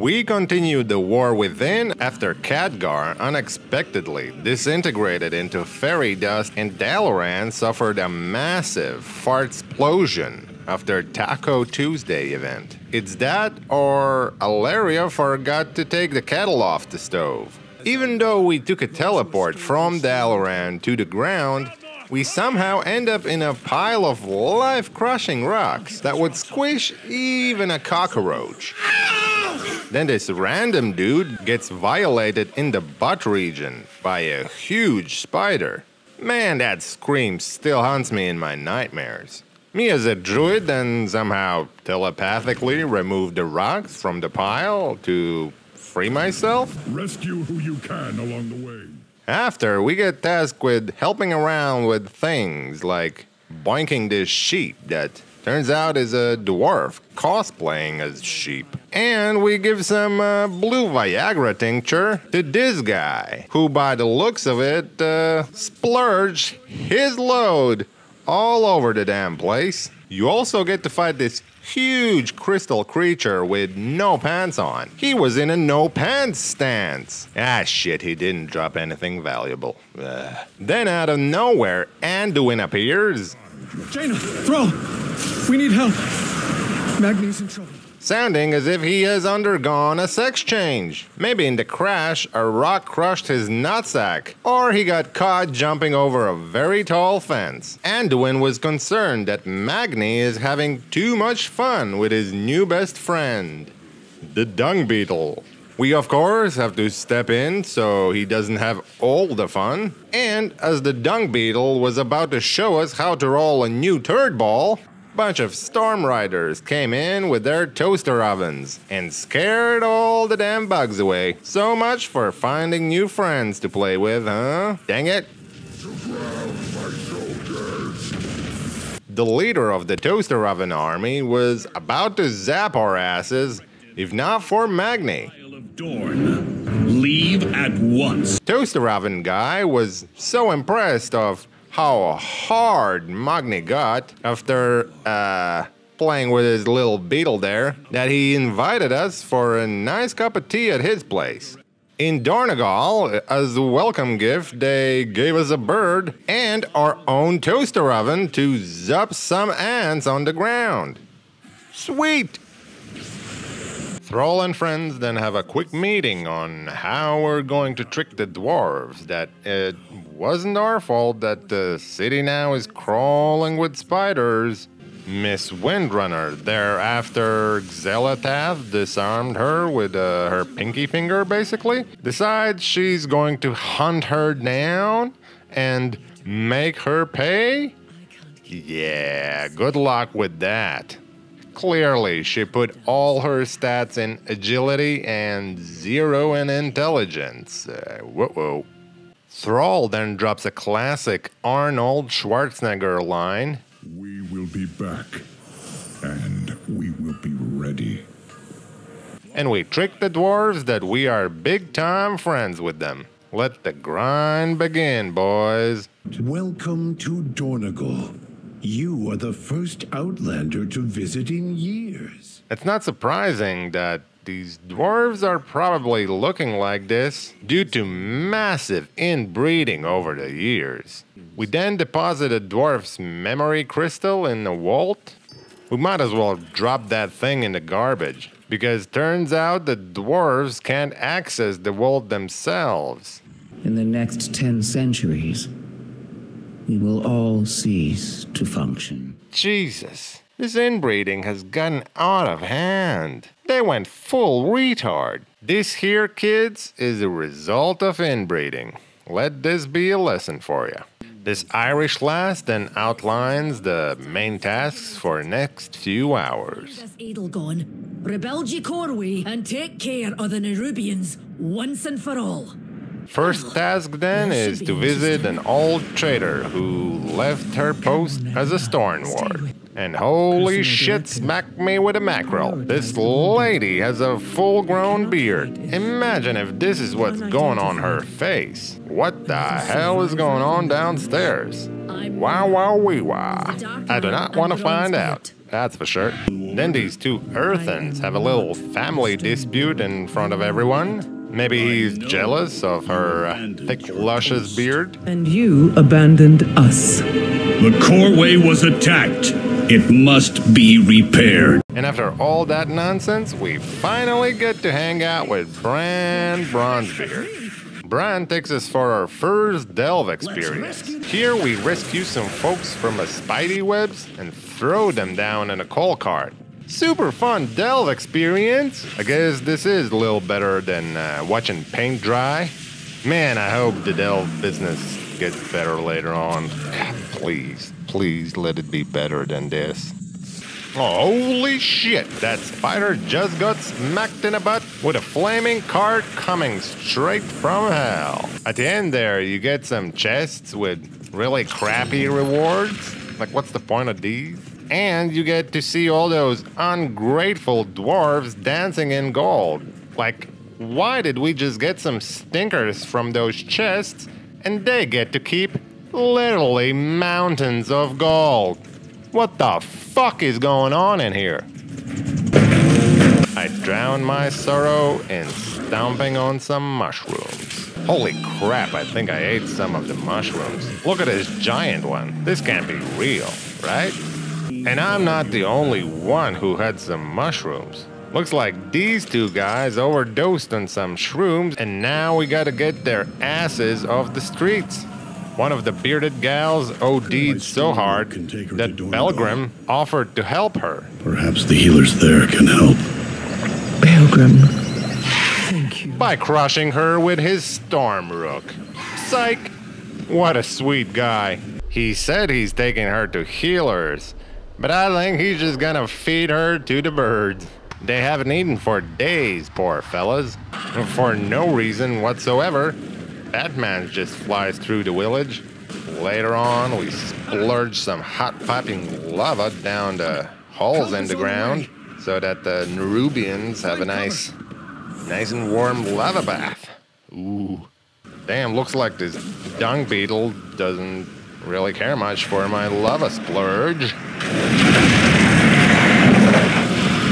We continued the war within after Khadgar unexpectedly disintegrated into fairy dust and Dalaran suffered a massive fartsplosion after Taco Tuesday event. It's that or Alaria forgot to take the kettle off the stove. Even though we took a teleport from Dalaran to the ground, we somehow end up in a pile of life-crushing rocks that would squish even a cockroach. Then this random dude gets violated in the butt region by a huge spider. Man, that scream still haunts me in my nightmares. Me as a druid then somehow telepathically removed the rocks from the pile to free myself. Rescue who you can along the way. After, we get tasked with helping around with things like boinking this sheep that turns out is a dwarf cosplaying as sheep. And we give some blue Viagra tincture to this guy, who by the looks of it splurged his load all over the damn place. You also get to fight this huge crystal creature with no pants on. He was in a no pants stance. Ah shit, he didn't drop anything valuable. Ugh. Then out of nowhere, Anduin appears. Jaina, Thrall, we need help. Magni's in trouble. Sounding as if he has undergone a sex change. Maybe in the crash, a rock crushed his nutsack, or he got caught jumping over a very tall fence. Anduin was concerned that Magni is having too much fun with his new best friend, the dung beetle. We of course have to step in so he doesn't have all the fun. And as the dung beetle was about to show us how to roll a new turd ball, a bunch of storm riders came in with their toaster ovens and scared all the damn bugs away. So much for finding new friends to play with, huh? Dang it. The leader of the toaster oven army was about to zap our asses, if not for Magni. Leave at once. Toaster oven guy was so impressed of how hard Magni got after playing with his little beetle there that he invited us for a nice cup of tea at his place. In Dornogol, as a welcome gift, they gave us a bird and our own toaster oven to zap some ants on the ground. Sweet! Thrall and friends then have a quick meeting on how we're going to trick the dwarves that it wasn't our fault that the city now is crawling with spiders. Miss Windrunner thereafter Xelatath disarmed her with her pinky finger basically, decides she's going to hunt her down and make her pay? Yeah, good luck with that. Clearly, she put all her stats in agility and zero in intelligence. Whoa. Thrall then drops a classic Arnold Schwarzenegger line. We will be back, and we will be ready. And we trick the dwarves that we are big-time friends with them. Let the grind begin, boys. Welcome to Dornogol. You are the first outlander to visit in years. It's not surprising that these dwarves are probably looking like this due to massive inbreeding over the years. We then deposit a dwarf's memory crystal in the vault. We might as well drop that thing in the garbage, because turns out the dwarves can't access the vault themselves. In the next 10 centuries... we will all cease to function. Jesus, this inbreeding has gotten out of hand. They went full retard. This here, kids, is a result of inbreeding. Let this be a lesson for you. This Irish lass then outlines the main tasks for next few hours. Rebel ye Corway and take care of the Nerubians once and for all. First task then is to visit an old traitor who left her post as a storm ward. And holy shit, smacked me with a mackerel. This lady has a full-grown beard. Imagine if this is what's going on her face. What the hell is going on downstairs? Wow, wow, wee, wow. I do not want to find out. that's for sure. Then these two Earthens have a little family dispute in front of everyone. Maybe he's jealous of her thick, luscious beard. And you abandoned us. The coreway was attacked. It must be repaired. And after all that nonsense, we finally get to hang out with Bran Bronzebeard. Bran takes us for our first delve experience. Here we rescue some folks from a spidey webs and throw them down in a coal cart. Super fun delve experience. I guess this is a little better than watching paint dry. Man, I hope the delve business gets better later on. Please. Please let it be better than this. Oh, holy shit! That spider just got smacked in the butt with a flaming cart coming straight from hell. At the end there, you get some chests with really crappy rewards. Like, what's the point of these? And you get to see all those ungrateful dwarves dancing in gold. Like, why did we just get some stinkers from those chests and they get to keep literally mountains of gold? What the fuck is going on in here? I drowned my sorrow in stomping on some mushrooms. Holy crap, I think I ate some of the mushrooms. Look at this giant one. This can't be real, right? And I'm not the only one who had some mushrooms. Looks like these two guys overdosed on some shrooms, and now we gotta get their asses off the streets. One of the bearded gals OD'd so hard that Pelgrim offered to help her. Perhaps the healers there can help. Pelgrim, thank you. By crushing her with his storm rook. Psych! What a sweet guy. He said he's taking her to healers, but I think he's just gonna feed her to the birds. They haven't eaten for days, poor fellas. For no reason whatsoever. That man just flies through the village. Later on, we splurge some hot popping lava down the holes in the ground so that the Nerubians have a nice and warm lava bath. Ooh. Damn, looks like this dung beetle doesn't really care much for my lava splurge.